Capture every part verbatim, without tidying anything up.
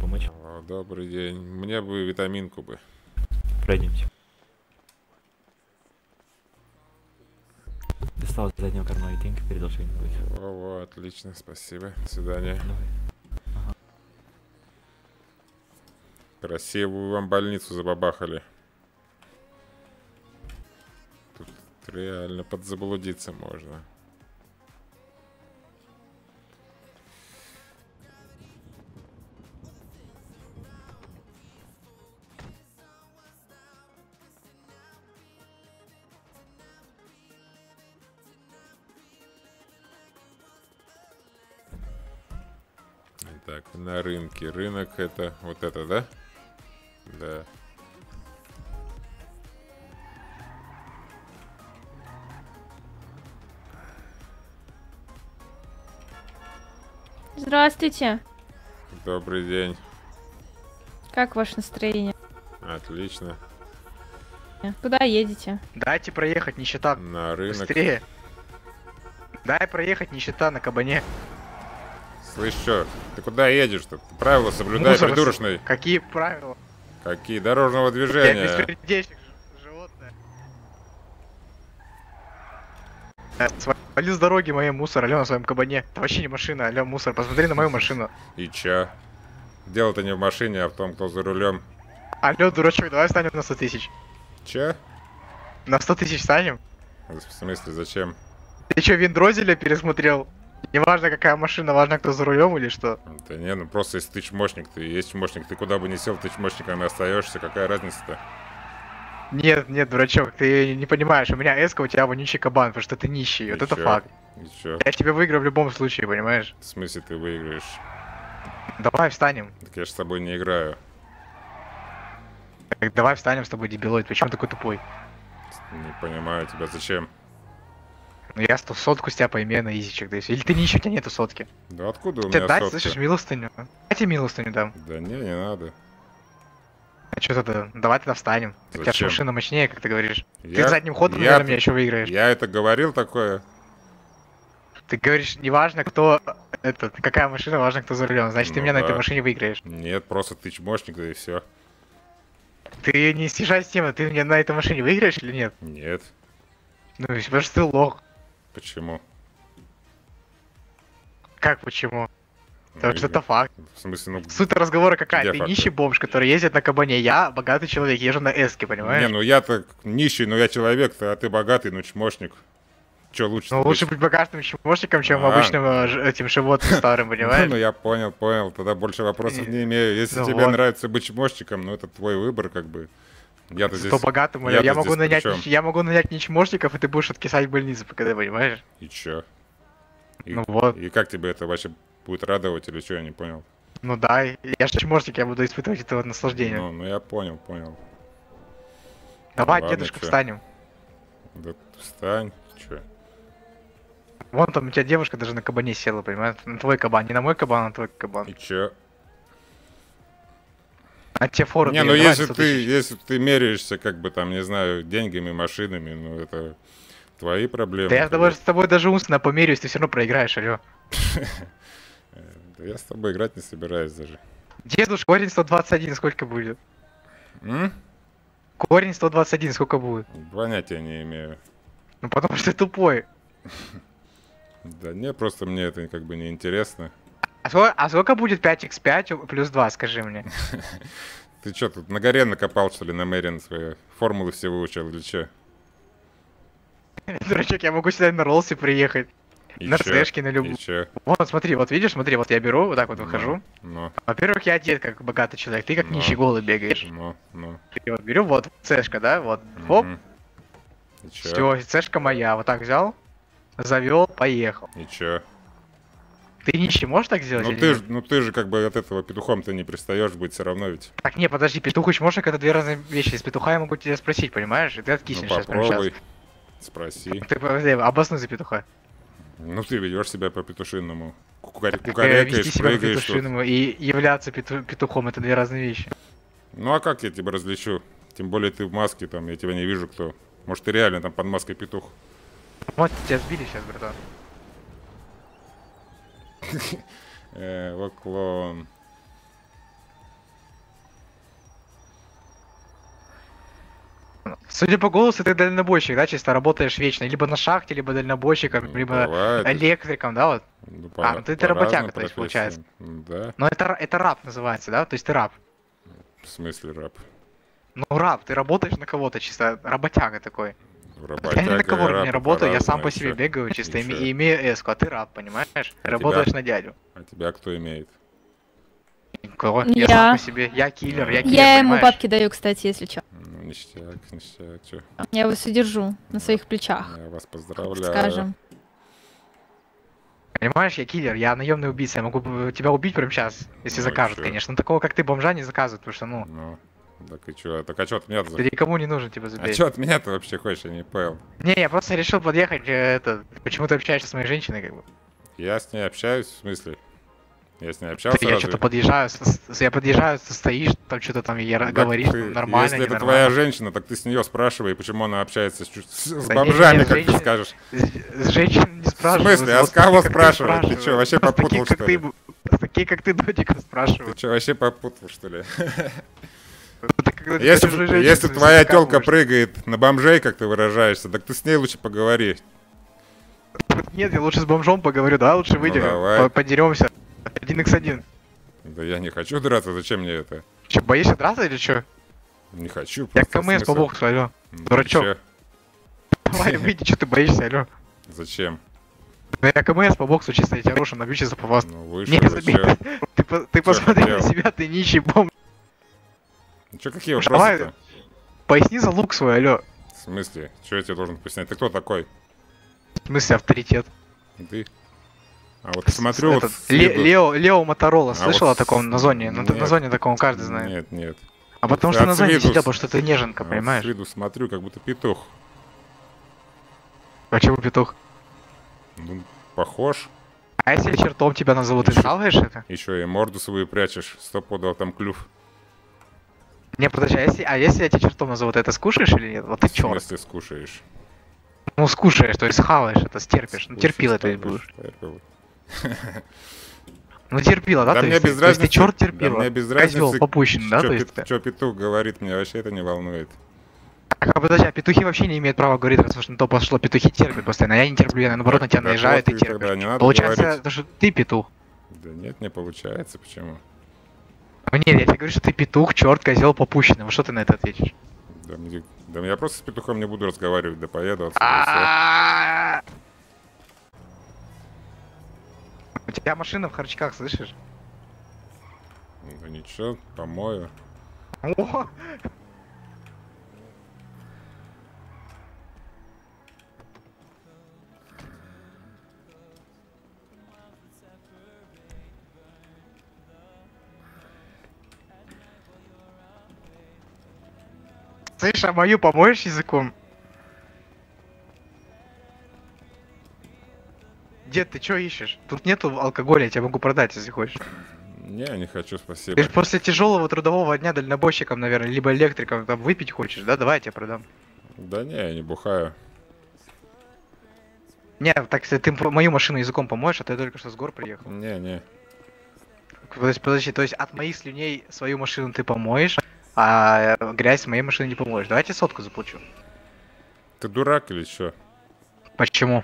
помочь? Добрый день. Мне бы витаминку бы. Пройдемте. Достал из заднего кармана витаминку, передал что-нибудь. О, отлично, спасибо. До свидания. Давай. Ага. Красивую вам больницу забабахали. Тут реально подзаблудиться можно. Так, на рынке. Рынок это вот это, да? Да. Здравствуйте. Добрый день. Как ваше настроение? Отлично. Куда едете? Дайте проехать, нищета. На рынок. Быстрее. Дай проехать, нищета на кабане. Слышь, что? Ты куда едешь-то? Правила соблюдай, мусор, придурочный. Какие правила? Какие дорожного движения? Я беспредельщик животное. Свали с дороги моей мусор, алё на своем кабане. Это вообще не машина, алё мусор. Посмотри на мою машину. И чё? Дело-то не в машине, а в том, кто за рулем. Алё, дурачок, давай встанем на сто тысяч. Чё? На сто тысяч встанем? В смысле, зачем? Ты чё, виндрозеля пересмотрел? Не важно, какая машина, важно, кто за рулем или что. Да не, ну просто если ты чмошник, ты есть чмошник, ты куда бы не сел, ты чмошником и остаешься, какая разница-то? Нет, нет, дурачок, ты не понимаешь, у меня эска, у тебя вонючий кабан, потому что ты нищий, и вот чё? Это факт. Я тебя выиграю в любом случае, понимаешь? В смысле ты выиграешь? Давай встанем. Так я же с тобой не играю. Так давай встанем с тобой, дебилоид, почему такой тупой? Не понимаю тебя, зачем? Ну я сто сотку с тебя пойму на изичек, да если. Или ты ничего, у тебя нету сотки. Да откуда у меня сотка? Дать, слышишь, милостыню. Дайте милостыню дам. Да не, не надо. А что тогда? Давай тогда встанем. Зачем? У тебя же машина мощнее, как ты говоришь. Я... Ты задним ходом, я... наверное, меня еще выиграешь. Я это говорил такое? Ты говоришь, не важно, кто... Это, какая машина, важно, кто за рулем. Значит, ну, ты меня да. на этой машине выиграешь. Нет, просто ты чмошник, да и все. Ты не съезжай с темы, ты меня на этой машине выиграешь или нет? Нет. Ну, потому что ты лох. Почему? Как почему? Потому ну, что это факт. В смысле, ну... Суть разговора какая? Где ты факты? Нищий бомж, который ездит на кабане. Я богатый человек, езжу на эске, понимаешь? Не, ну я-то нищий, но я человек-то, а ты богатый, ну чмошник. Че лучше? Ну лучше быть богатым чмошником, чем а. обычным этим животным старым, понимаешь? Ну я понял, понял. Тогда больше вопросов не имею. Если тебе нравится быть чмошником, ну это твой выбор, как бы. Я-то здесь... богатым, я, я, могу здесь нанять, я могу нанять ничмошников, и ты будешь откисать в больнице, пока ты понимаешь? И чё? И, ну вот. И как тебе это вообще будет радовать, или что, я не понял? Ну да, я же ничмошник, я буду испытывать это наслаждение. Ну, ну я понял, понял. Давай, ну, ладно, дедушка, чё? Встанем. Да встань, чё? Вон там у тебя девушка даже на кабане села, понимаешь? На твой кабан, не на мой кабан, а на твой кабан. И чё? А те форы. Не, ну если ты, если ты меряешься, как бы там, не знаю, деньгами, машинами, ну это твои проблемы. Да я тогда... с тобой даже умственно померяюсь, ты все равно проиграешь, алё. Да я с тобой играть не собираюсь даже. Дедушка, корень сто двадцать один сколько будет? М? Корень сто двадцать один сколько будет? Понятия не имею. Ну потому что ты тупой. Да не, просто мне это как бы не интересно. А сколько, а сколько будет пять икс пять плюс два, скажи мне? Ты что, тут на горе накопал, что ли, на Мэрин свои формулы все выучил, или че? Дурачок, я могу сюда на Роллсе приехать. И на Рэшке, на любую. Вот, смотри, вот видишь, смотри, вот я беру, вот так вот выхожу. Во-первых, я одет как богатый человек, ты как нищий голый бегаешь. Ну, ну. Я вот беру, вот, цешка, да, вот, хоп. Все, цешка моя, вот так взял, завел, поехал. И че? Ты нищий можешь так сделать? Ну ты, ж, ну ты же как бы от этого петухом ты не пристаешь, будет все равно ведь. Так не, подожди, петух и чмошник это две разные вещи. С петуха я могу тебя спросить, понимаешь? И ты откиснешь ну, сейчас. Попробуй, спроси. Ты подожди, обоснуй за петуха. Ну ты ведешь себя по-петушиному. Кукарекаешь, прыгаешь. По и являться пету петухом это две разные вещи. Ну а как я тебя различу? Тем более ты в маске, там, я тебя не вижу кто. Может ты реально там под маской петух. Вот тебя сбили сейчас, братан. Э, вот клоун. Судя по голосу, ты дальнобойщик, да, чисто работаешь вечно, либо на шахте, либо дальнобойщиком, либо бывает, электриком, да, вот. Ну, по, а, ну ты, ты работяга, то есть, получается. Да. Но это, это раб называется, да, то есть ты раб. В смысле раб? Ну раб, ты работаешь на кого-то, чисто работяга такой. Работяга, я ни на кого раб, не работаю, я сам по себе бегаю, чисто и, и имею эску, а ты раб, понимаешь? А работаешь тебя? На дядю. А тебя кто имеет? Никого. Я, я сам по себе, я киллер, я, я киллер, Я ему бабки даю, кстати, если чё. Ну, ништяк, ништяк, чё. Я его содержу на своих плечах. Я вас поздравляю. Скажем. Понимаешь, я киллер, я наемный убийца, я могу тебя убить прямо сейчас, если ну, закажут, чё. Конечно. Но такого, как ты, бомжа не заказывают, потому что, ну... ну. Так и чё, так а чё от меня ты? Ты никому не нужен, типа, забей. А чё от меня ты вообще хочешь, я не понял. Не, я просто решил подъехать, это, почему ты общаешься с моей женщиной, как бы. Я с ней общаюсь, в смысле? Я с ней общался ты, разве? Я что-то подъезжаю, я подъезжаю, ты стоишь, там что-то там я так говоришь, ты, нормально, если это нормально. Твоя женщина, так ты с нее спрашивай, почему она общается с, с да бомжами, нет, нет, как женщин, ты скажешь. С, с женщиной не спрашиваю. В смысле, а с кого спрашивать? Ты что, вообще попутал, что ли? Такие, как ты, додиков спрашивают. Ты что, вообще попутал, что ли? Если, женщин, если твоя телка прыгает на бомжей, как ты выражаешься, так ты с ней лучше поговори. Нет, я лучше с бомжом поговорю, да, лучше выйдем, ну, подеремся. один на один. Да я не хочу драться, зачем мне это? Че, боишься драться или что? Не хочу. Я КМС по боксу, алё. Дурачок. Давай, выйди, что ты боишься, алё. Зачем? Да я КМС по боксу чисто, я тебя рушу, набью сейчас по вас. Ну вышел, зачем? Ты посмотри на себя, ты нищий бомж. Ну чё, какие вопросы-то? Поясни за лук свой, алё. В смысле? Чё я тебе должен пояснять? Ты кто такой? В смысле авторитет? Ты? А вот смотрю... Этот, вот ле Лео, Лео Моторола, а слышал вот... о таком на зоне? Нет, на зоне таком каждый знает. Нет, нет. А вот потому что на зоне виду... сидел, потому что ты неженка, а понимаешь? Я вот смотрю, как будто петух. Почему петух? Ну, похож. А если чертом тебя назовут, еще... ты шалаешь это? Еще и морду свою прячешь, стопудово там клюв. Не, подожди, а если, а если я тебя чертом назову, ты это скушаешь или нет? Вот ты черт. Если скушаешь. Ну скушаешь, то есть схаваешь, это стерпишь. Скушаешь, ну терпила ты будешь. Терпила. Ну терпила, да? Да то мне есть, без разницы. Ты черт терпила. Да мне без разницы. Попущен, да? Чё, то есть, пет, чё петух говорит, мне вообще это не волнует. А, подожди, а петухи вообще не имеют права говорить, потому что на то пошло, петухи терпят постоянно. Я не терплю, я наоборот на тебя наезжаю, ты терпишь. Получается, то, что ты петух. Да нет, не получается, почему? Нет, я тебе говорю, что ты петух, черт, козел, попущенный. Во что ты на это ответишь? Да, мне, да я просто с петухом не буду разговаривать, да поеду отсюда. У тебя машина в харчках, слышишь? Да ничего, помою. О! Слышь, а мою помоешь языком? Дед, ты что ищешь? Тут нету алкоголя, я тебя могу продать, если хочешь. Не, не хочу, спасибо. Ты же после тяжелого трудового дня дальнобойщиком, наверное, либо электриком там выпить хочешь, да? Давай я тебе продам. Да не, я не бухаю. Не, так если ты мою машину языком помоешь, а ты только что с гор приехал. Не, не. Подожди, подожди, то есть от моих слюней свою машину ты помоешь? А грязь моей машины не поможешь. Давайте сотку заплачу. Ты дурак или что? Почему?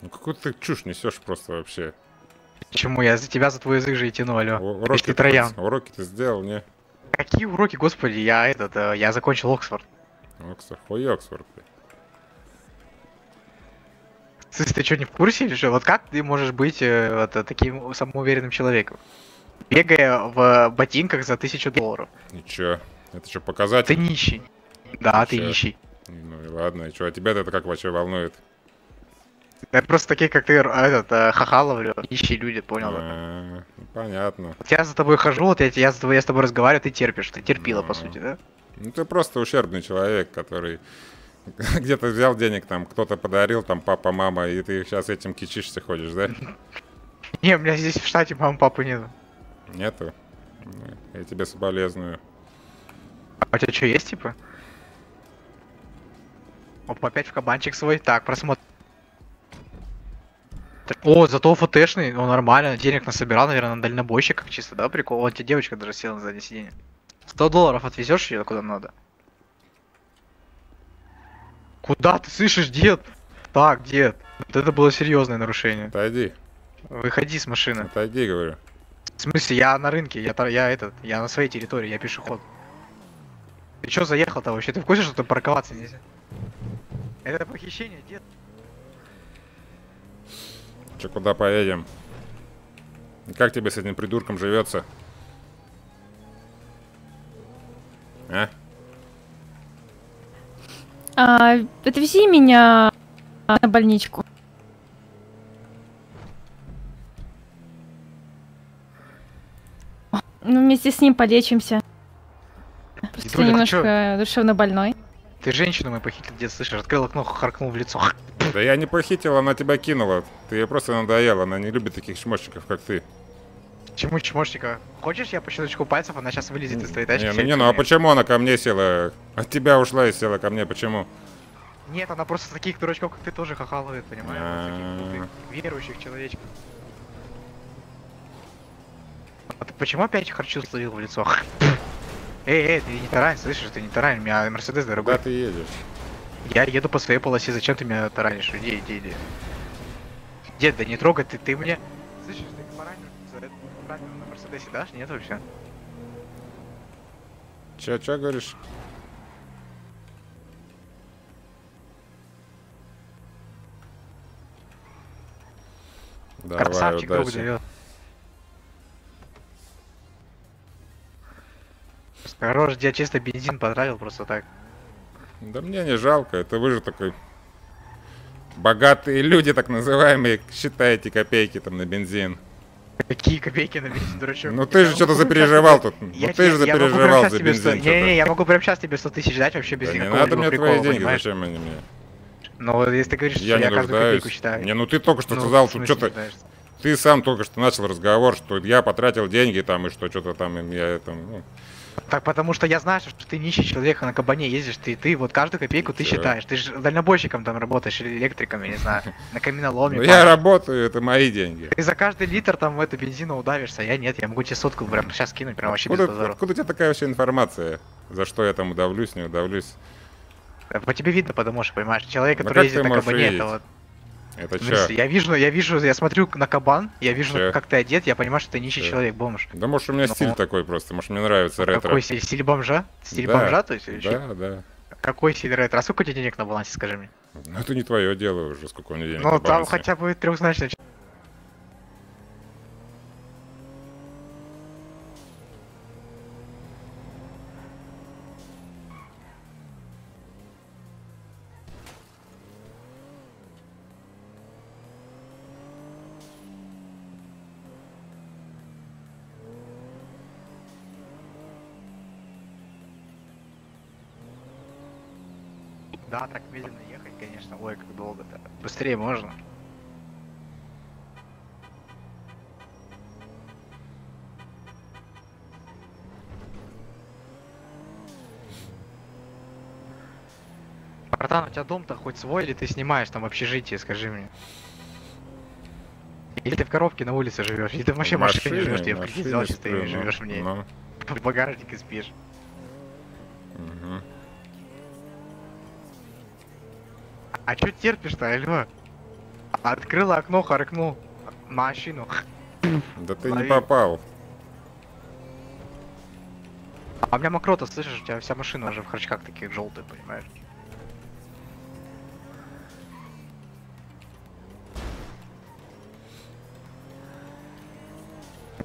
Ну какую ты чушь несешь просто вообще. Почему? Я за тебя, за твой язык же и тяну, алё. Уроки ты, троян. Уроки ты сделал, не? Какие уроки, господи, я этот, я закончил Оксфорд. Оксфорд, хуй Оксфорд. Слушай, ты что, не в курсе или что? Вот как ты можешь быть вот, таким самоуверенным человеком? Бегая в ботинках за тысячу долларов. Ничего. Это что, показатель? Ты нищий. Да, ничего. Ты нищий. Ну и ладно, и что, а тебя-то это как вообще волнует? Это просто такие, как ты, этот, Хахалов, нищие люди, понял? А-а-а, понятно. Вот я за тобой хожу, вот я, я, за тобой, я с тобой разговариваю, ты терпишь, ты терпила, ну, по сути, да? Ну ты просто ущербный человек, который где-то взял денег, там, кто-то подарил, там, папа, мама, и ты сейчас этим кичишься ходишь, да? Не, у меня здесь в штате мамы, папы нету. Нету? Я тебе соболезную. А у тебя что, есть типа? Опа, опять в кабанчик свой. Так, просмотр. О, зато ФТшный, он нормально, денег насобирал, наверное, на дальнобойщиках чисто, да, прикол? Вот тебе девочка даже села на заднее сиденье. сто долларов отвезешь ее куда надо? Куда ты, слышишь, дед? Так, дед. Вот это было серьезное нарушение. Отойди. Выходи с машины. Отойди, говорю. В смысле, я на рынке, я, я этот, я на своей территории, я пешеход. Ты чё заехал-то вообще? Ты в курсе, что там парковаться нельзя? Это похищение, дед. Че, куда поедем? Как тебе с этим придурком живется? А? А, отвези меня на больничку. Ну, вместе с ним полечимся. Просто Дедуля, немножко душевно больной. Ты женщину мою похитил, дед, слышишь? Открыл окно, харкнул в лицо. Да я не похитил, она тебя кинула. Ты ей просто надоела, она не любит таких чмошников, как ты. Почему чмошника? Хочешь, я по щелчку пальцев, она сейчас вылезет из твоей тачки? Не, ну, не, ну а почему она ко мне села? От тебя ушла и села ко мне, почему? Нет, она просто таких дурачков, как ты, тоже хохалывает, понимаешь? А-а-а. Верующих человечков. А ты почему опять харчу словил в лицо? Эй, эй, ты не тарань, слышишь, ты не тарань, у меня Мерседес дорогой. Куда ты едешь? Я еду по своей полосе, зачем ты меня таранишь? Иди, иди, иди. Дед, да не трогай ты, ты мне... Слышишь, ты поранил на Мерседесе, дашь? Нет вообще? Че, че говоришь? Давай, красавчик, друг дает. Хорош, я чисто бензин потратил просто так. Да мне не жалко, это вы же такой... Богатые люди, так называемые, считаете копейки там на бензин. Какие копейки на бензин, дурачок? Ну ты же что-то запереживал тут. Ну ты же запереживал за бензин. Не-не-не, я могу прям сейчас тебе сто тысяч дать вообще без никакого прикола. Не надо мне твои деньги, зачем они мне? Ну если ты говоришь, что я каждую копейку считаю. Не, ну ты только что сказал, что что-то... Ты сам только что начал разговор, что я потратил деньги там и что что-то там я там... Так потому что я знаю, что ты нищий человек, на кабане ездишь, ты, ты вот каждую копейку ты считаешь. Ты же дальнобойщиком там работаешь, или электриком, я не знаю, на каменоломе. Я работаю, это мои деньги. Ты за каждый литр там в это бензина удавишься, я нет, я могу тебе сотку прям сейчас кинуть, прям вообще без позора. Откуда у тебя такая вообще информация, за что я там удавлюсь, не удавлюсь? По тебе видно, потому что, понимаешь, человек, который ездит на кабане, это вот... Это чё? Я вижу, я вижу, я смотрю на кабан, я вижу, че? Как ты одет, я понимаю, что ты нищий че? человек, бомж. Да может у меня Но... стиль такой просто, может мне нравится ретро. Какой стиль? Стиль бомжа? Стиль да. бомжа, то есть? Да, еще? да. Какой стиль ретро? А сколько у тебя денег на балансе, скажи мне? Ну это не твое дело уже, сколько у меня денег. Ну на там хотя бы трехзначно. Да, так медленно ехать, конечно, ой, как долго-то. Быстрее можно. Братан, у тебя дом-то хоть свой, или ты снимаешь там общежитие, скажи мне? Или ты в коробке на улице живешь, или ты вообще в машине живешь, тебе в кредит взял, что ты живешь в ней. Но... В багажнике спишь. Угу. А чё терпишь-то, Альва? Открыла окно, харкнул машину. Да ты Лови. не попал. А у меня мокрота, слышишь, у тебя вся машина уже в харчках таких желтых, понимаешь?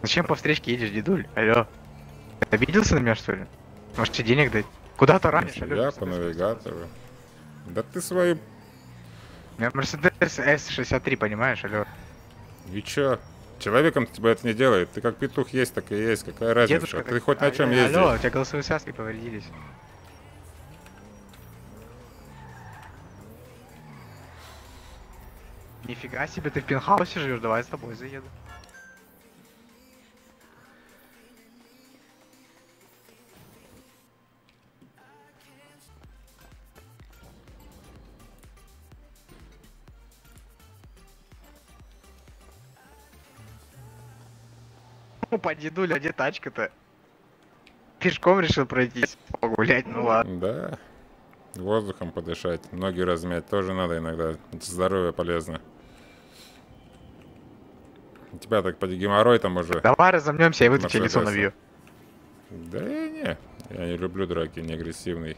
Зачем по встречке едешь, дедуль? Алло. Обиделся на меня, что ли? Может тебе денег дать? Куда-то ранишь, алло. Я по навигатору. Да ты свою... У меня Мерседес эс шестьдесят три, понимаешь, алло. И чё? Человеком тебя это не делает. Ты как петух есть, так и есть. Какая разница? Дедушка, ты так... хоть а, на чем а, ездишь? Алло, у тебя голосовые связки повредились. Нифига себе, ты в пентхаусе живешь, давай с тобой заеду. Опа, дедуля, а где тачка-то? Пешком решил пройтись, погулять, ну ладно. Да. воздухом подышать, ноги размять тоже надо иногда. Это здоровье полезно. У тебя так под геморрой там уже. Давай разомнемся, я выйду тебе лицо набью. Да не, я не люблю драки, не агрессивный.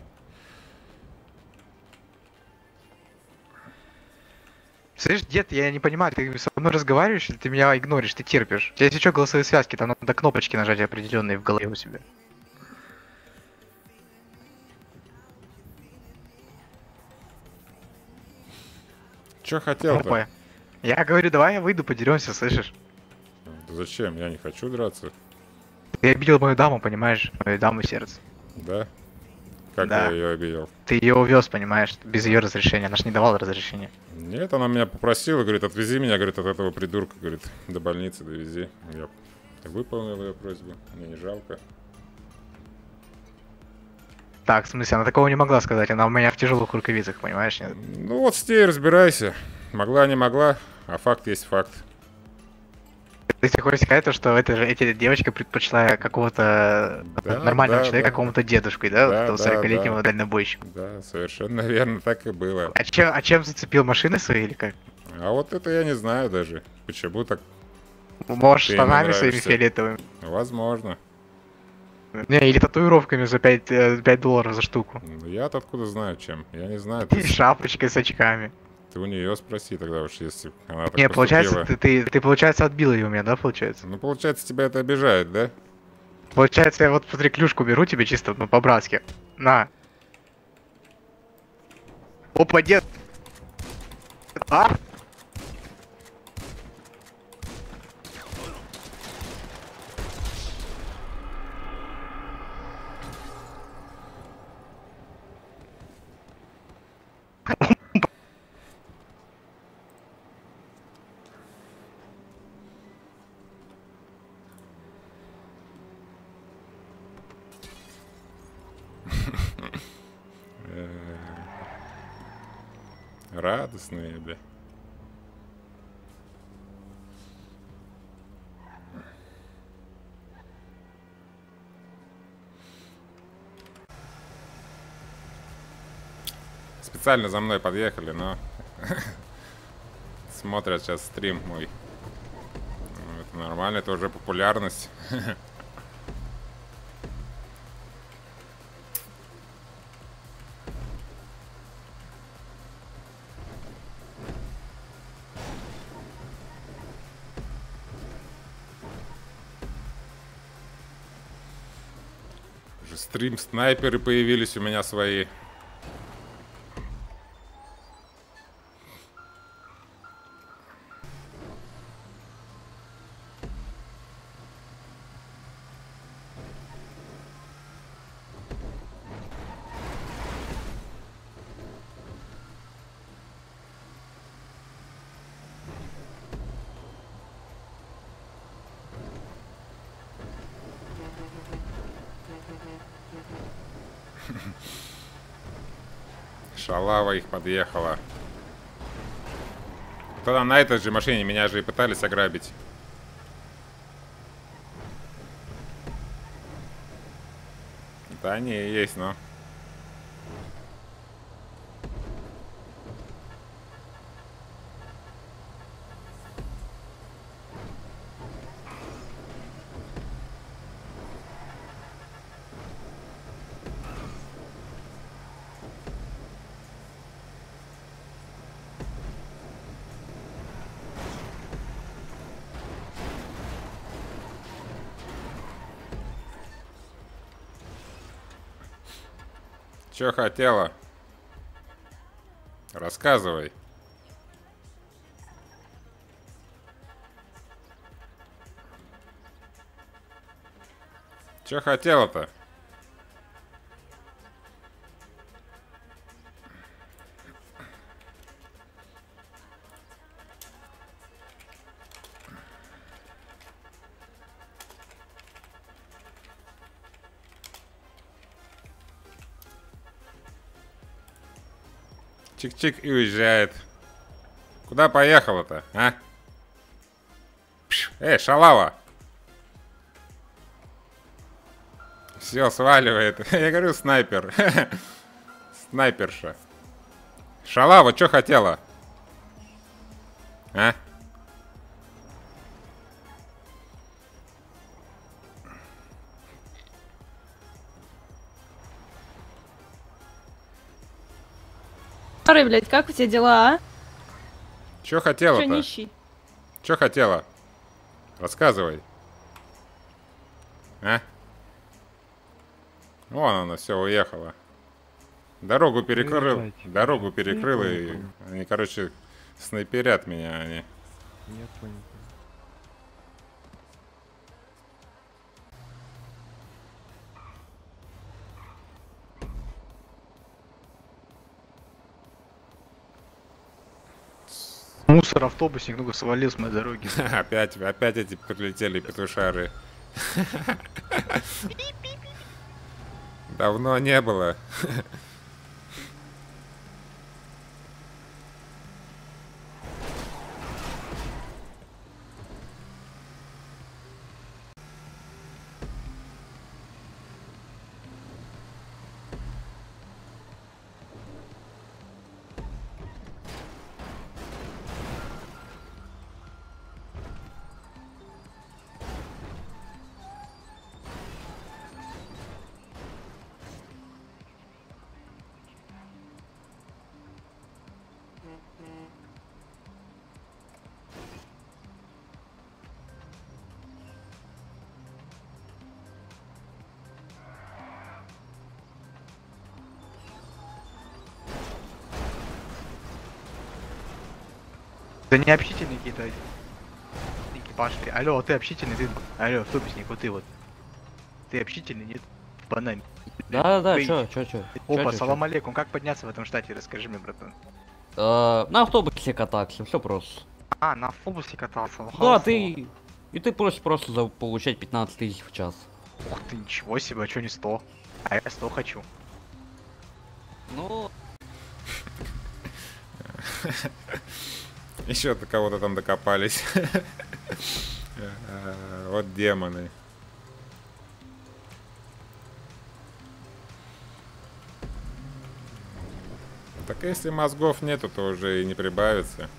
Слышь, дед, я не понимаю, ты со мной разговариваешь или ты меня игноришь, ты терпишь? У тебя, если что, голосовые связки, там надо кнопочки нажать определенные в голове у себя. Че хотел-то? Я говорю, давай я выйду, подеремся, слышишь? Да зачем? Я не хочу драться. Ты обидел мою даму, понимаешь? Мою даму сердце. Да? Как да. Я ее обидел? Ты ее увез, понимаешь, без ее разрешения. Она ж не давала разрешения. Нет, она меня попросила, говорит, отвези меня, говорит, от этого придурка, говорит, до больницы довези. Я выполнил ее просьбу, мне не жалко. Так, в смысле, она такого не могла сказать, она у меня в тяжелых рукавицах, понимаешь? Нет? Ну вот с ней разбирайся. Могла, не могла, а факт есть факт. Ты хочешь сказать, то, что это, эта девочка предпочла какого-то да, нормального да, человека да. какому-то дедушкой, да? да вот этого сорокалетнего да, дальнобойщика. Да, совершенно верно, так и было. А, че, а чем зацепил, машины свои или как? А вот это я не знаю даже. Почему так? Может, штанами своими фиолетовыми? Возможно. Не, или татуировками за пять долларов за штуку. Ну, я-то откуда знаю чем? Я не знаю. Ты... Шапочкой с очками. Ты у нее спроси тогда уж, если она так не, поступила. Получается, ты, ты, ты, получается, отбил ее у меня, да, получается? Ну, получается, тебя это обижает, да? Получается, я вот, смотри, клюшку беру тебе чисто, ну, по-братски. На. Опа, дед. А? Радостные, бля. Специально за мной подъехали, но смотрят сейчас стрим мой. Это нормально, это уже популярность. Стрим-снайперы появились у меня свои. Шалава их подъехала. Тогда на этой же машине меня же и пытались ограбить. Да не, есть, но... Что хотела? Рассказывай. Что хотела-то? Чик-чик и уезжает. Куда поехала-то, а? Пш, эй, шалава! Все, сваливает. Я говорю, снайпер. Снайперша. Шалава, что хотела? А? Старый, блядь, как у тебя дела, а? Че хотела-то? Че нищий? Че хотела? Рассказывай. А? Вон она, все, уехала. Дорогу перекрыл. Дорогу перекрыла и... Они, короче, снайперят меня, они. Нет, понял. Мусор, автобусник, ну-ка свалил с моей дороги. Опять, опять эти прилетели петушары. Давно не было. Да не общительный какие-то экипаж ты. Алло, а ты общительный, ты. Алло, автобусник, вот ты вот. Ты общительный, нет? В банане. Да-да-да, ты... чё, чё, чё. Опа, салам алейкум, как подняться в этом штате, расскажи мне, братан. А, на автобусе катался, все просто. А, на автобусе катался? Да, ты... И ты просишь просто за получать пятнадцать тысяч в час. Ух ты, ничего себе, а чё не сто? А я сто хочу. Ну... Еще до кого-то там докопались. Вот демоны. Так если мозгов нету, то уже и не прибавится.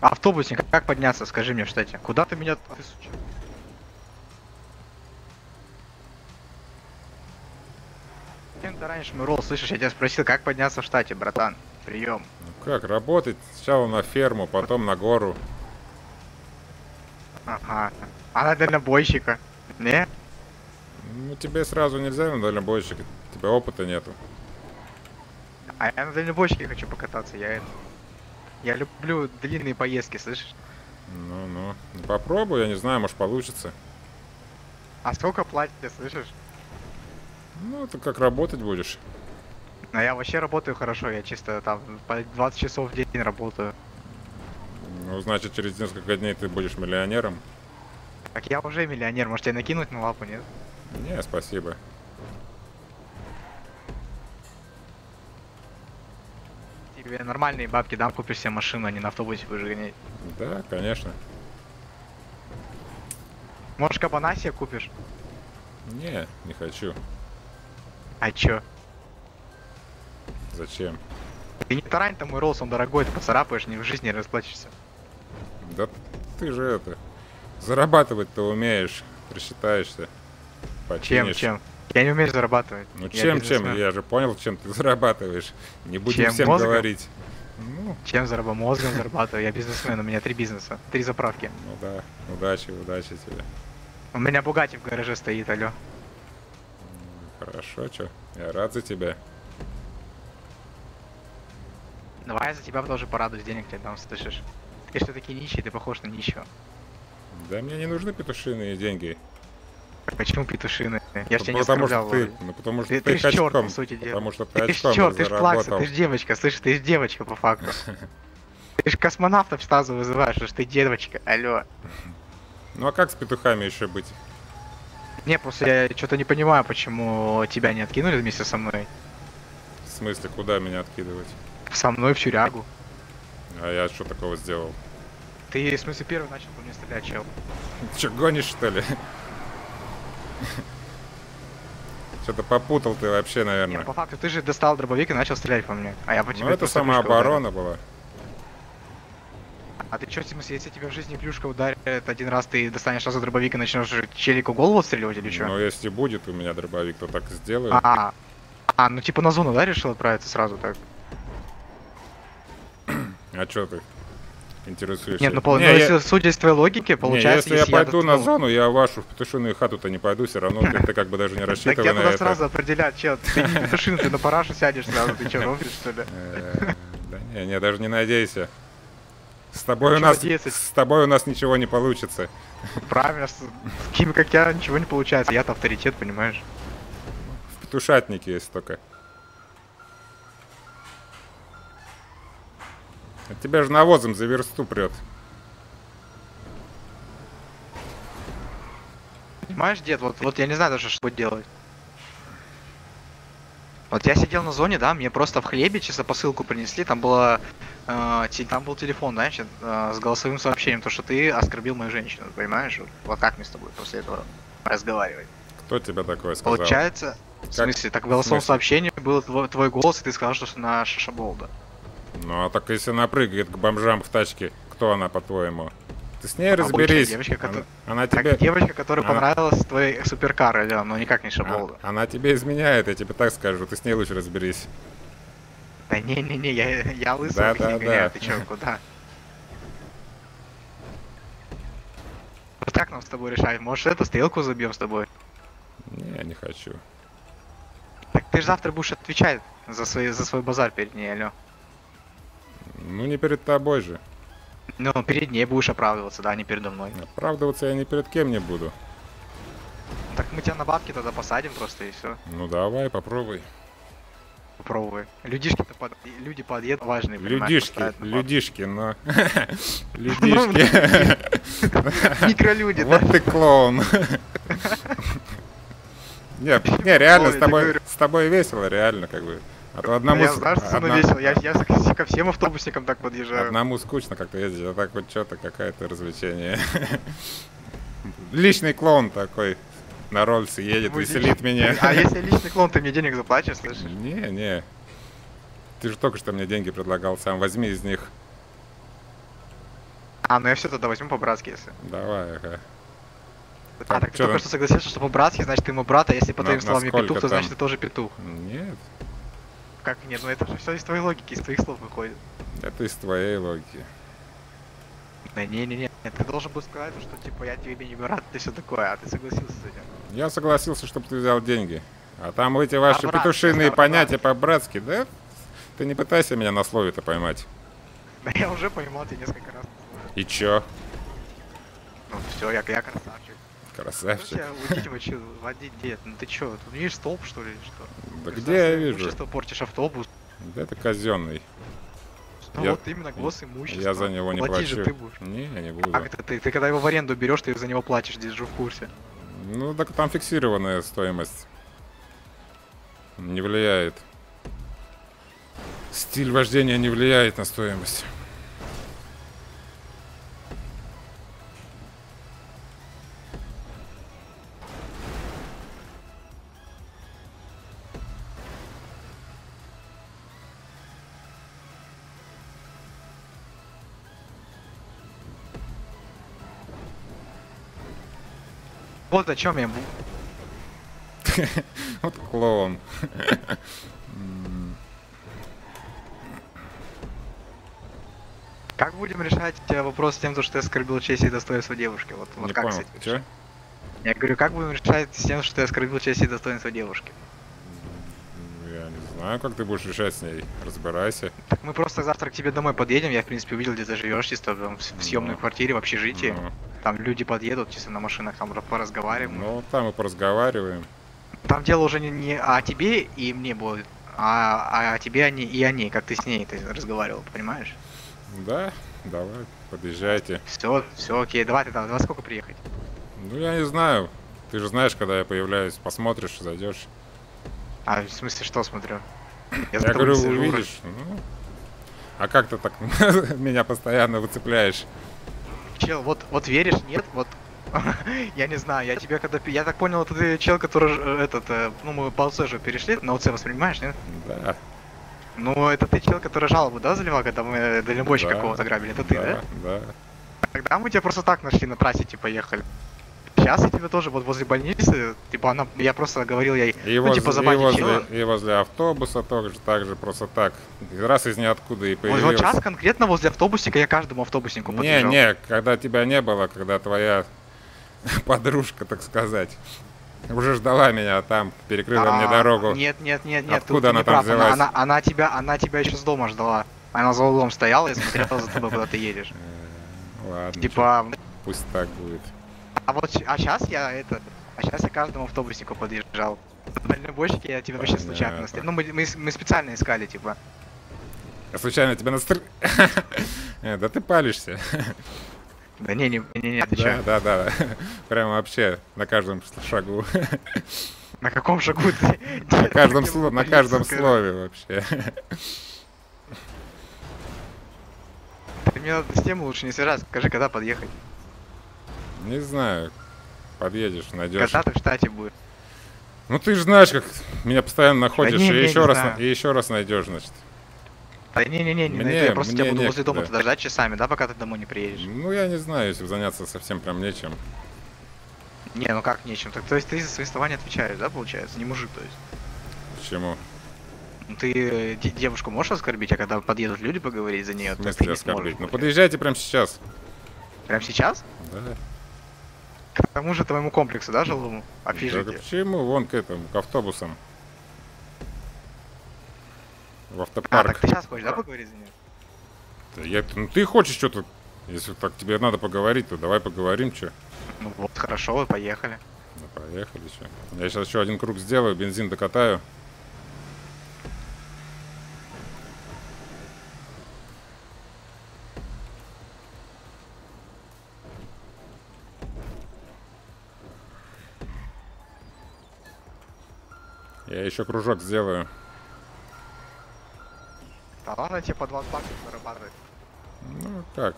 Автобусник, как подняться? Скажи мне, штате. Куда ты меня... Раньше мы ролл, слышишь, я тебя спросил, как подняться в штате, братан. Прием. Ну как работать? Сначала на ферму, потом на гору. Ага. А на дальнобойщика? Не? Ну тебе сразу нельзя на дальнобойщика, у тебя опыта нету. А я на дальнобойщике хочу покататься, я я люблю длинные поездки, слышишь? Ну ну. Попробуй, я не знаю, может получится. А сколько платят, слышишь? Ну, ты как работать будешь? А я вообще работаю хорошо, я чисто там по двадцать часов в день работаю. Ну, значит, через несколько дней ты будешь миллионером? Так я уже миллионер, может, тебя накинуть на лапу, нет? Не, спасибо. Тебе нормальные бабки дам, купишь себе машину, а не на автобусе будешь гонять. Да, конечно. Может, кабана себе купишь? Не, не хочу. А чё? Зачем? Ты не тарань там мой роллс, он дорогой, ты поцарапаешь, не в жизни расплачешься. Да ты же это... Зарабатывать-то умеешь, просчитаешься. Починишь. Чем, чем? Я не умею зарабатывать. Ну чем, чем? Я же понял, чем ты зарабатываешь. Не будем всем говорить. Ну. Чем зарабатываю? Мозгом зарабатываю, я бизнесмен, у меня три бизнеса, три заправки. Ну да, удачи, удачи тебе. У меня Бугатти в гараже стоит, алё. Хорошо, чё? Я рад за тебя. Давай я за тебя тоже порадуюсь, денег тебе дам, слышишь? Ты что такие нищие, ты похож на нищего. Да мне не нужны петушиные деньги. Почему петушиные? Я же тебя не оскорблял. Ну потому что ты, ты, ты очком, черт, по сути дела. Потому что ты, ты очком черт, ты ж плакса, ты ж девочка, слышишь, ты ж девочка по факту. Ты ж космонавтов сразу вызываешь, что ж ты девочка, алё. Ну а как с петухами еще быть? Не, просто я что-то не понимаю, почему тебя не откинули вместе со мной. В смысле, куда меня откидывать? Со мной в тюрягу. А я что такого сделал? Ты, в смысле, первый начал по мне стрелять, чел. Че, гонишь, что ли? Что-то попутал ты вообще, наверное. Нет, по факту ты же достал дробовик и начал стрелять по мне. А я по тебе. Ну это самооборона была. А ты чё, Симус, если тебя в жизни клюшка ударит один раз, ты достанешь сразу дробовик и начнешь челику голову отстреливать или что? Ну если будет у меня дробовик, то так и сделаю. А, а ну типа на зону, да, решил отправиться сразу так? А чё ты интересуешься? Нет, ну, пол... не, ну я... если судя из твоей логики, получается... Не, если, если я пойду я на зону, я в вашу в петушиную хату-то не пойду, все равно ты как бы даже не рассчитывал на это. Так я туда сразу определять, чё, ты не петушин, ты на парашу сядешь сразу, ты чё, рофлишь, что ли? Да не, не, даже не надейся. С тобой, у нас, с тобой у нас ничего не получится. Правильно, с такими как я ничего не получается. Я-то авторитет, понимаешь? В петушатнике есть только. От тебя же навозом за версту прет. Понимаешь, дед, вот, вот я не знаю даже, что делать. Вот я сидел на зоне, да, мне просто в хлебе чисто посылку принесли, там было... Э, там был телефон, да, значит, э, с голосовым сообщением, то, что ты оскорбил мою женщину, понимаешь? Вот как мне с тобой после этого разговаривать? Кто тебя такое сказал? Получается, как? В смысле, так в голосовом сообщении был твой, твой голос, и ты сказал, что она шашаболда. Ну, а так если она прыгает к бомжам в тачке, кто она, по-твоему? Ты с ней а разберись. Девочка, она, ко... она тебе... Так, девочка, которая она... понравилась твоей суперкарой, да, но никак не шаболда. А, она тебе изменяет, я тебе так скажу, ты с ней лучше разберись. Да не-не-не, я, я лысый, да, да, не гоняю, да. Ты чё, куда? Вот так нам с тобой решать, может это, стрелку забьем с тобой? Не, не хочу. Так ты же завтра будешь отвечать за, свои, за свой базар перед ней, алё. Ну не перед тобой же. Ну, перед ней будешь оправдываться, да, не передо мной. Оправдываться я ни перед кем не буду. Так мы тебя на бабки тогда посадим просто и все. Ну давай, попробуй. Попробуй. Людишки-то под... люди подъедут, важные. Людишки, людишки, но... Людишки. Микролюди, да? Вот ты клоун. Не, реально, с тобой весело, реально, как бы. А то одному... Я знаю, что одна... весело. Я, я ко всем автобусникам так подъезжаю. Одному скучно как-то ездить, а так вот что-то какое-то развлечение. Личный клоун такой на рольсе едет, Будь веселит личный. Меня. А если личный клоун, ты мне денег заплатишь, слышишь? Не, не. Ты же только что мне деньги предлагал сам, возьми из них. А, ну я все тогда возьму по-братски, если. Давай, ага. А, так, так ты только там? Что согласился, что по-братски, значит ты ему брат, а если по твоим словам петух, то там? Значит ты тоже петух. Нет. Как нет, ну это же все из твоей логики, из твоих слов выходит. Это из твоей логики. Да не-не-не, ты должен был сказать, что типа я тебе не брат, ты все такое, а ты согласился с этим. Я согласился, чтобы ты взял деньги. А там эти ваши а петушиные брат, понятия по-братски, да? Ты не пытайся меня на слове-то поймать. Да я уже поймал тебя несколько раз. И чё? Ну все, я, я красавчик. Красавчик. Водить, водить, дед. Ну ты чё, тут видишь столб, что ли, или что? Да ты где знаешь, я вижу? Чисто портишь автобус. Да это казенный. Ну я... вот именно гос имущество. Я за него не плати плачу. Же, ты будешь. Не, я не буду. Как это ты? Ты когда его в аренду берешь, ты за него платишь, держу в курсе. Ну так там фиксированная стоимость. Не влияет. Стиль вождения не влияет на стоимость. Вот о чем я был. Вот клоун. Как будем решать вопрос с тем, что я оскорбил честь и достоинство девушки? Вот, вот как понял. С этим? Че? Я говорю, как будем решать с тем, что я оскорбил честь и достоинство девушки? Я не знаю, как ты будешь решать с ней. Разбирайся. Так мы просто завтра к тебе домой подъедем. Я в принципе увидел, где ты живешь, чисто там, в съемной Но. Квартире, в общежитии. Но. Там люди подъедут, чисто на машинах, там поразговариваем. Ну, там и поразговариваем. Там дело уже не, не о тебе и мне будет, а о тебе они и о ней, как ты с ней ты разговаривал, понимаешь? Да, давай, подъезжайте. Все, все, окей, давай ты там, давай сколько приехать? Ну, я не знаю. Ты же знаешь, когда я появляюсь, посмотришь, зайдешь. А, в смысле, что смотрю? Я, я говорю, увидишь. Ну, а как ты так меня постоянно выцепляешь? Чел, вот, вот веришь, нет, вот Я не знаю, я тебе когда... Я так понял, ты чел, который этот... Ну, мы по ЛЦ же перешли, на ЛЦ воспринимаешь, нет? Да. Ну, это ты чел, который жалобу, да, заливал, когда мы дальнобойщика какого-то грабили? Это ты, да? Да. Тогда мы тебя просто так нашли на трассе, типа, ехали. Сейчас я тебя тоже вот возле больницы, типа, она... Я просто говорил ей, и ну, возле, типа, забанить чела. И возле автобуса тоже так же, просто так. Раз из ниоткуда и появился. Вот сейчас конкретно возле автобусика я каждому автобуснику подъезжал. Не, не, когда тебя не было, когда твоя подружка, так сказать, уже ждала меня там, перекрыла а, мне дорогу. Нет, нет, нет, нет. Откуда она там взялась? Она, она, она, тебя, она тебя еще с дома ждала. Она за углом стояла и смотрела за тобой, куда ты едешь. Ладно, типа... пусть так будет. А вот, а сейчас я это, а сейчас я каждому автобуснику подъезжал. В дальнобойщике я тебя вообще случайно настрелял. Ну, мы, мы, мы специально искали, типа. А случайно тебя настрелял? Да ты палишься. Да не, не, не, не, отвечаю. Да, да, да. Прям вообще на каждом шагу. На каком шагу ты? На каждом слове, на каждом слове вообще. Ты меня с тем лучше не связать, скажи, когда подъехать. Не знаю, подъедешь, найдешь. Когда ты в штате будешь? Ну ты же знаешь, как меня постоянно находишь, да не, и, еще не раз, и еще раз найдешь, значит. Да не-не-не, не, я просто тебя буду некуда. Возле дома подождать часами, да, пока ты домой не приедешь? Ну я не знаю, если заняться совсем прям нечем. Не, ну как нечем? Так то есть ты за свои слова не отвечаешь, да, получается? Не мужик, то есть. Почему? Ты девушку можешь оскорбить, а когда подъедут люди поговорить за нее, в смысле, ты не оскорбить? Ну подъезжайте прямо сейчас. Прям сейчас? Да. К тому же твоему комплексу, да, жилому? Общежитию? Да, почему? Вон к этому, к автобусам. В автопарк. А, так ты сейчас хочешь, да, поговорить за ним? Да я, ну ты хочешь что-то, если так тебе надо поговорить, то давай поговорим, что? Ну вот, хорошо, вы поехали. Да поехали, что? Я сейчас еще один круг сделаю, бензин докатаю. Я еще кружок сделаю. Да ладно тебе по двадцать баксов зарабатывать. Ну как?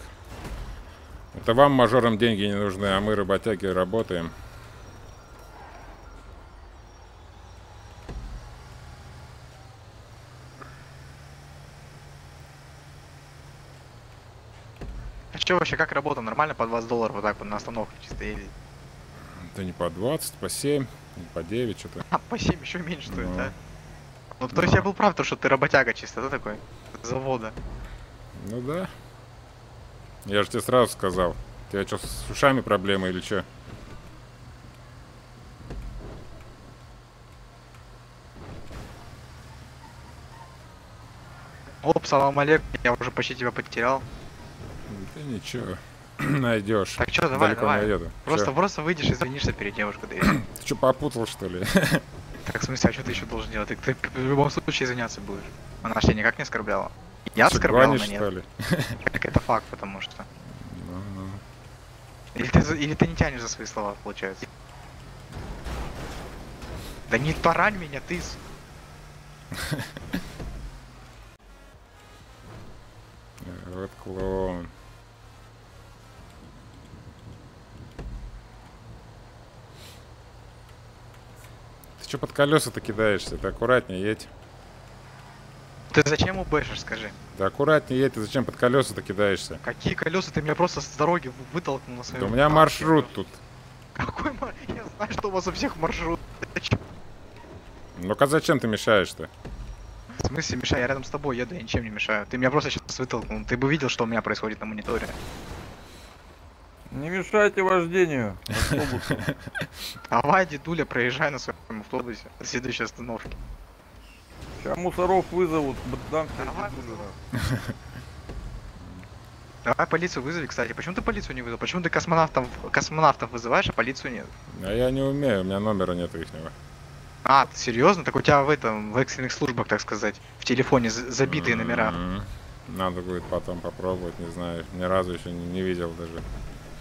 Это вам, мажорам, деньги не нужны, а мы, работяги, работаем. А что вообще, как работа? Нормально по двадцать долларов вот так вот на остановке чисто ездить? Это не по двадцать, по семь, по девять что-то. А, по семь еще меньше стоит, ну. Да? Ну, то есть я был прав, то, что ты работяга чисто, да, такой? Завода. Ну да. Я же тебе сразу сказал. У тебя что, с ушами проблемы или что? Оп, салам алейкум, я уже почти тебя потерял. Да ничего. Найдешь. Так что, давай, далеко давай. Просто, просто выйдешь и извинишься перед девушкой. Да. Ты что, попутал, что ли? Так, в смысле, а что ты еще должен делать? Ты, ты в любом случае извиняться будешь. Она же тебя никак не оскорбляла. Я что, оскорблял, гонишь, что ли? Так это факт, потому что. Ну-ну. Или, ты, или ты не тянешь за свои слова, получается. Да не порань меня, ты... Вот клоун. Ты что под колеса-то кидаешься? Ты аккуратнее едь. Ты зачем убэшишь, скажи? Да аккуратнее едь, ты зачем под колеса-то кидаешься? Какие колеса? Ты меня просто с дороги вытолкнул на свою... Да у меня маршрут тут. Какой маршрут? Я знаю, что у вас у всех маршрут. Ну-ка зачем ты мешаешь-то? В смысле мешаю? Я рядом с тобой еду, я ничем не мешаю. Ты меня просто сейчас вытолкнул. Ты бы видел, что у меня происходит на мониторе. Не мешайте вождению. Давай, дедуля, проезжай на своем автобусе до следующей остановки. Сейчас мусоров вызовут. Давай, Давай полицию вызови, кстати. Почему ты полицию не вызвал? Почему ты космонавтов, космонавтов вызываешь, а полицию нет? А я не умею, у меня номера нету ихнего. А, ты серьезно? Так у тебя в этом, в экстренных службах, так сказать, в телефоне забитые номера. Надо будет потом попробовать, не знаю, ни разу еще не, не видел даже.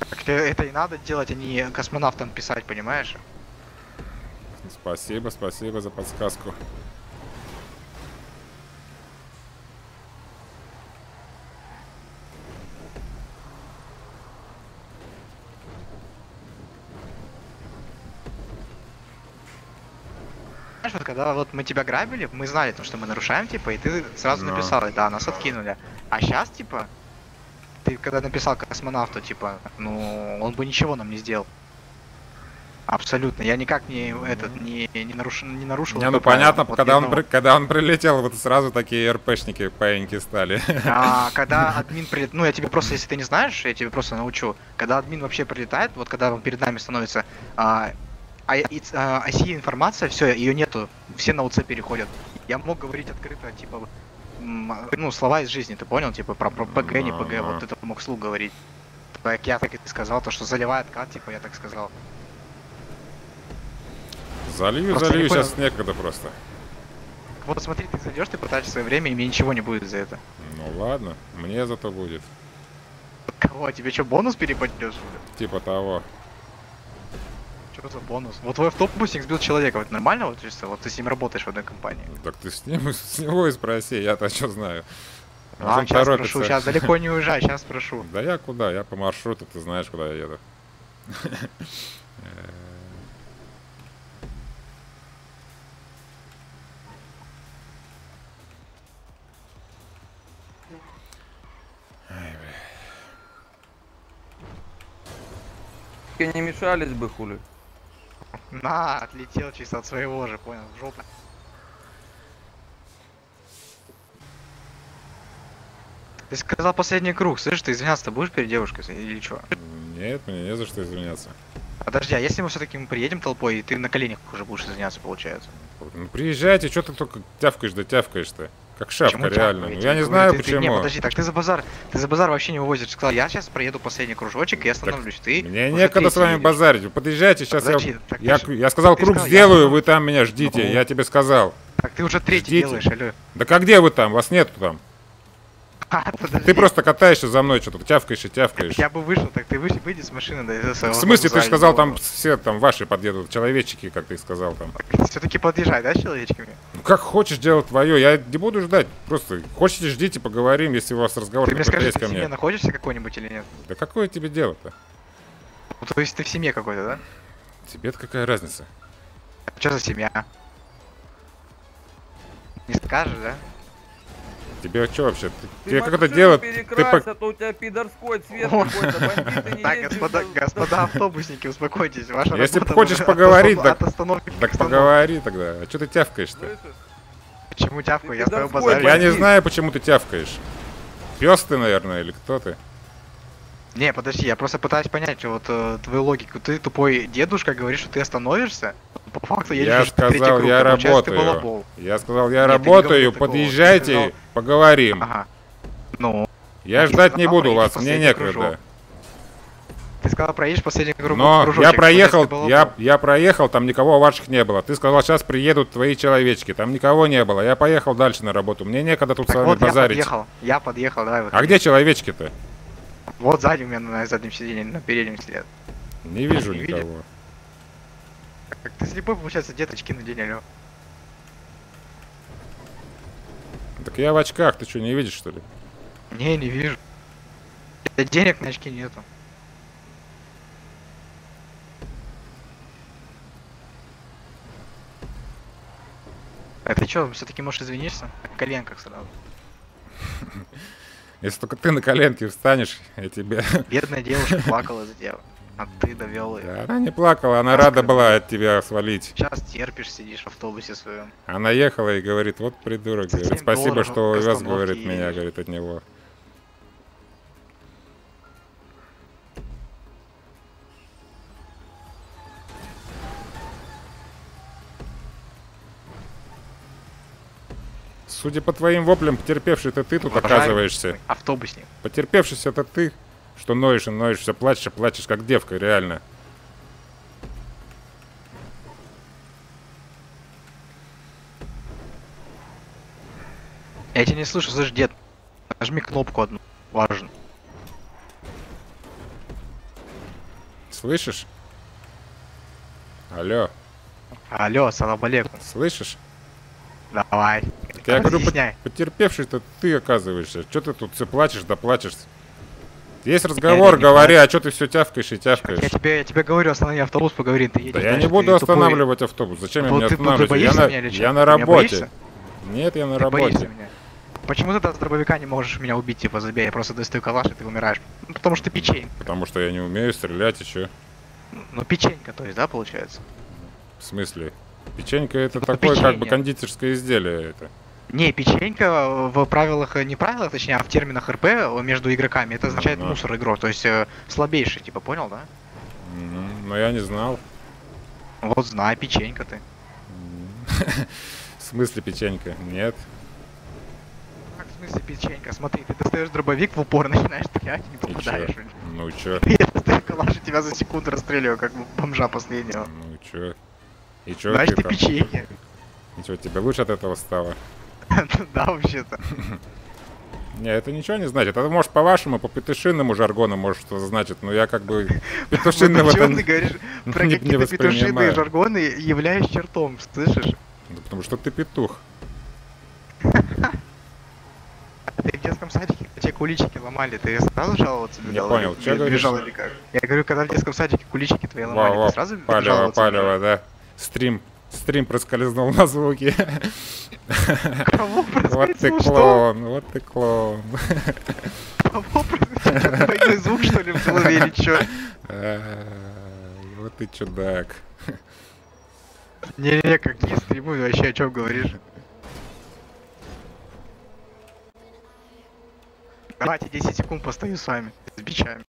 Так это и надо делать, а не космонавтам писать, понимаешь? Спасибо, спасибо за подсказку. Понимаешь, вот когда вот мы тебя грабили, мы знали, то, что мы нарушаем, типа, и ты сразу но. написал, да, нас откинули. А сейчас, типа, ты когда написал космонавту, типа, ну, он бы ничего нам не сделал. Абсолютно, я никак не этот не, не нарушил, не нарушил. Не, ну понятно, вот когда он при, когда он прилетел, вот сразу такие РПшники паиньки стали. А когда админ прилетает, ну я тебе просто, если ты не знаешь, я тебе просто научу. Когда админ вообще прилетает, вот когда он перед нами становится, а, а, а, оси информация, все, ее нету, все на УЦ переходят. Я мог говорить открыто, типа, ну слова из жизни, ты понял, типа про, про ПГ, не ПГ, вот это мог слух говорить. Так я так и сказал, то что заливает кат, типа я так сказал. Залью, просто залью, не сейчас понял. Некогда просто. Вот смотри, ты зайдешь, ты потратишь свое время, и мне ничего не будет за это. Ну ладно, мне зато будет. Кого? Тебе что, бонус перепадешь? Типа того. Что за бонус? Вот твой автобусник сбил человека, вот нормально? Вот, вот ты с ним работаешь в одной компании. Так ты с ним, с него и спроси, я-то что знаю. А, а сейчас торопится. Прошу, сейчас далеко не уезжай, сейчас прошу. Да я куда? Я по маршруту, ты знаешь, куда я еду. Не мешались бы, хули. На, отлетел чисто от своего же, понял, жопа. Ты сказал последний круг, слышишь, ты извиняться-то будешь перед девушкой или что? Нет, мне не за что извиняться. Подожди, а если мы все-таки мы приедем толпой, и ты на коленях уже будешь извиняться, получается? Ну приезжайте, что ты только тявкаешь, да тявкаешь ты. Как шапка, почему реально. Ну, я не знаю, ты, почему. Ты, не, подожди, так ты за базар, ты за базар вообще не вывозишь. Сказал, я сейчас проеду последний кружочек и остановлюсь. Так ты мне некогда с вами едешь. Базарить. Подъезжайте, сейчас подожди, я, я, же, я сказал, круг сказал, сделаю, я... вы там меня ждите, ну, я тебе сказал. Так ты уже третий ждите. Делаешь, алё. Да как где вы там? Вас нету там. А, ты просто катаешься за мной, что-то тявкаешь и тявкаешь. Я бы вышел, так ты выйди, выйди с машины. Да, в смысле, ты же сказал, его. Там все там ваши подъедут, человечки, как ты сказал там. Все-таки подъезжай, да, с человечками? Ну как хочешь, делай твое, я не буду ждать, просто хочете, ждите, поговорим, если у вас разговор не подъедет ко мне. Ты в семье находишься какой-нибудь или нет? Да какое тебе дело-то? Ну, то есть ты в семье какой-то, да? Тебе-то какая разница? А что за семья? Не скажешь, да? Тебе что вообще? Ты тебе как это делать? Ты... то у тебя пидорской цвет какой-то. Так, господа, господа автобусники, успокойтесь. Если хочешь поговорить, так поговори тогда. А что ты тявкаешь-то? Почему тявкаю? Я с тобой базарю. Я не знаю, почему ты тявкаешь. Пёс ты, наверное, или кто ты? Не, подожди, я просто пытаюсь понять вот твою логику. Ты тупой дедушка, говоришь, что ты остановишься? По факту я сказал, я работаю. Я сказал, я работаю, подъезжайте, поговорим. Ага. Ну. Я ждать не буду вас, мне некогда. Ты сказал, проедешь последний кружок. Но я проехал, я, я проехал, там никого ваших не было. Ты сказал, сейчас приедут твои человечки, там никого не было. Я поехал дальше на работу, мне некогда тут с вами базарить. Я подъехал, я подъехал, давай. А где человечки-то? Вот сзади у меня на заднем сиденье, на переднем сидят. Не вижу никого. Как ты слепой, получается, деточки надень, алё. Так я в очках, ты что, не видишь, что ли? Не, не вижу. Да денег на очки нету. А ты что, все-таки можешь извинишься? На коленках сразу. Если только ты на коленке встанешь, я тебя... Бедная девушка плакала из-за тебя. А ты довел ее. Да, она не плакала, она Маска. Рада была от тебя свалить. Сейчас терпишь, сидишь в автобусе своем. Она ехала и говорит, вот придурок, говорит, спасибо, что увез, говорит, едешь. Меня, говорит, от него. Судя по твоим воплям, потерпевший это ты тут уважаемый оказываешься. Автобусник. Потерпевшийся это ты. Что ноешь и ноешь, все плачешь, плачешь, как девка, реально. Я тебя не слышу, слышь, дед. Нажми кнопку одну, важно. Слышишь? Алло. Алло, салам алейкум. Слышишь? Давай. Я говорю, потерпевший-то ты оказываешься. Че ты тут все плачешь, да плачешь? Есть разговор, говори, а что ты все тявкаешь и тявкаешь? Я тебе, я тебе говорю, останови автобус, поговори, ты едешь. Да я не буду останавливать автобус, зачем я меня останавливаю? Я на работе. Нет, я на работе. Почему ты от дробовика не можешь меня убить, типа, забей, я просто достаю калаш, и ты умираешь? Ну, потому что ты печенька. Потому что я не умею стрелять, и чё? Ну, печенька, то есть, да, получается? В смысле? Печенька это типа такое, печенье. Как бы, кондитерское изделие это. Не, печенька в правилах, не правилах, точнее, а в терминах РП между игроками, это означает но. мусор игрок, то есть, слабейший, типа, понял, да? Mm-hmm. Но я не знал. Вот знай, печенька ты. Mm-hmm. В смысле печенька? Нет. Печенька, смотри, ты достаешь дробовик в упор, начинаешь стрелять, не попадаешь. Чё? Ну чё? Я достаю калаш, тебя за секунду расстреливаю, как бомжа последнего. Ну чё? И чё? Значит, ты печенье. И чё, тебе лучше от этого стало? Да, вообще-то. Не, это ничего не значит. Это может по-вашему, по петушинному жаргону может что значит, но я как бы петушинного не воспринимаю. Ты говоришь про какие-то петушиные жаргоны, являешь чертом, слышишь? Потому что ты петух. Ты в детском садике, те куличики ломали, ты сразу жаловаться бежал? Я понял, что бежал или как? Я говорю, когда в детском садике куличики твои ломали, Во -во, ты сразу бежал? Палево, палево, да. Стрим, стрим проскользнул на звуки. Кого проскользнул? Вот ты клоун, что? вот ты клоун. Кого проскользнул? Двойной звук, что ли, в голове или чё? Вот ты чудак. Не-не-не, какие стримы, вообще о чем говоришь? Давайте десять секунд постою с вами, с бичами.